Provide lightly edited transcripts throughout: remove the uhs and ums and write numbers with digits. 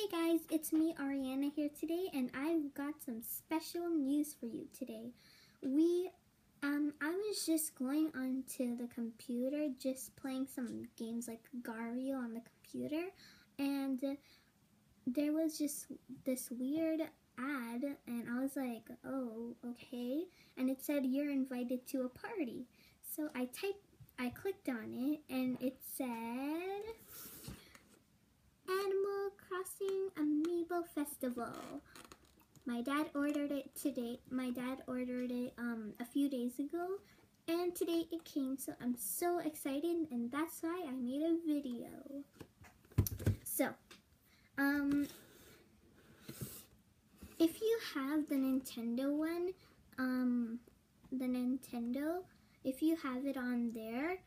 Hey guys, it's me Ariana here today, and I've got some special news for you today. I was just going onto the computer, just playing some games like Gario on the computer, and there was just this weird ad, and I was like, oh, okay, and it said you're invited to a party. So I clicked on it, and it said Animal Crossing Amiibo Festival. My dad ordered it today. My dad ordered it a few days ago, and today it came, so I'm so excited, and that's why I made a video. So, if you have the Nintendo one, if you have it on there,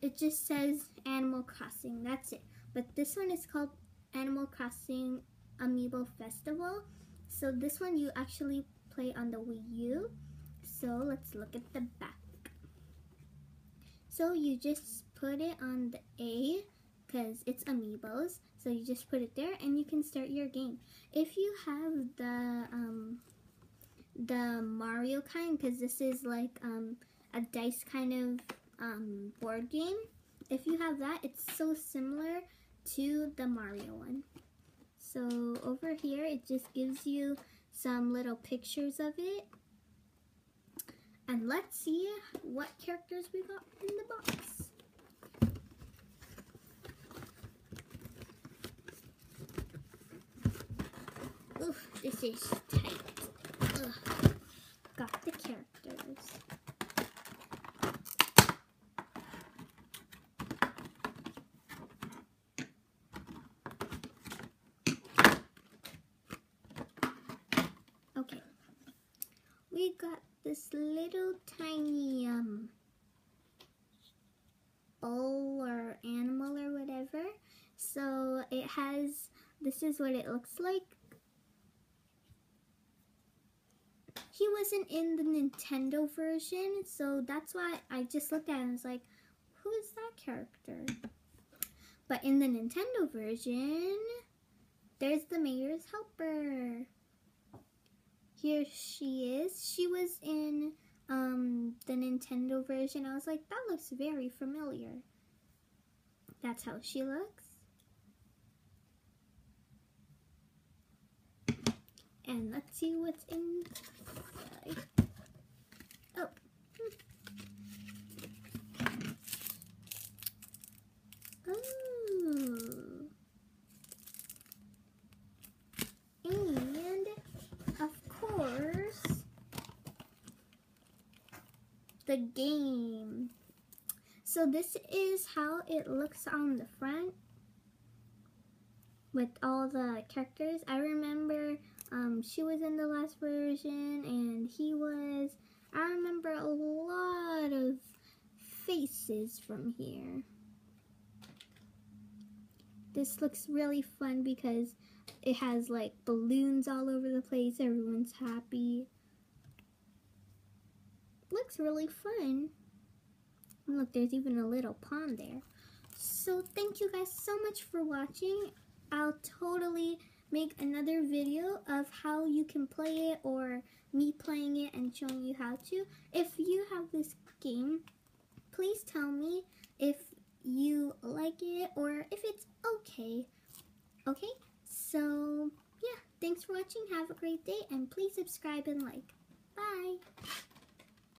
it just says Animal Crossing, that's it. But this one is called Animal Crossing Amiibo Festival. So this one you actually play on the Wii U. So let's look at the back. So you just put it on the A because it's amiibos. So you just put it there and you can start your game. If you have the Mario kind, because this is like a dice kind of board game. If you have that, it's so similar to the Mario one. So over here, it just gives you some little pictures of it. And let's see what characters we got in the box. Oof, this is tight. Ugh. Got the characters. Okay, we got this little tiny bowl or animal or whatever. So it has, this is what it looks like. He wasn't in the Nintendo version, so that's why I just looked at it and was like, who is that character? But in the Nintendo version, there's the mayor's helper. Here she is. She was in the Nintendo version. I was like, that looks very familiar. That's how she looks. And let's see what's inside. Oh. The game. So this is how it looks on the front with all the characters. I remember she was in the last version and he was. I remember a lot of faces from here. This looks really fun because it has like balloons all over the place. Everyone's happy. Looks really fun. And look, there's even a little pond there. So thank you guys so much for watching. I'll totally make another video of how you can play it or me playing it and showing you how to. If you have this game, please tell me if you like it or if it's okay. Okay, so yeah, thanks for watching. Have a great day and please subscribe and like. Bye.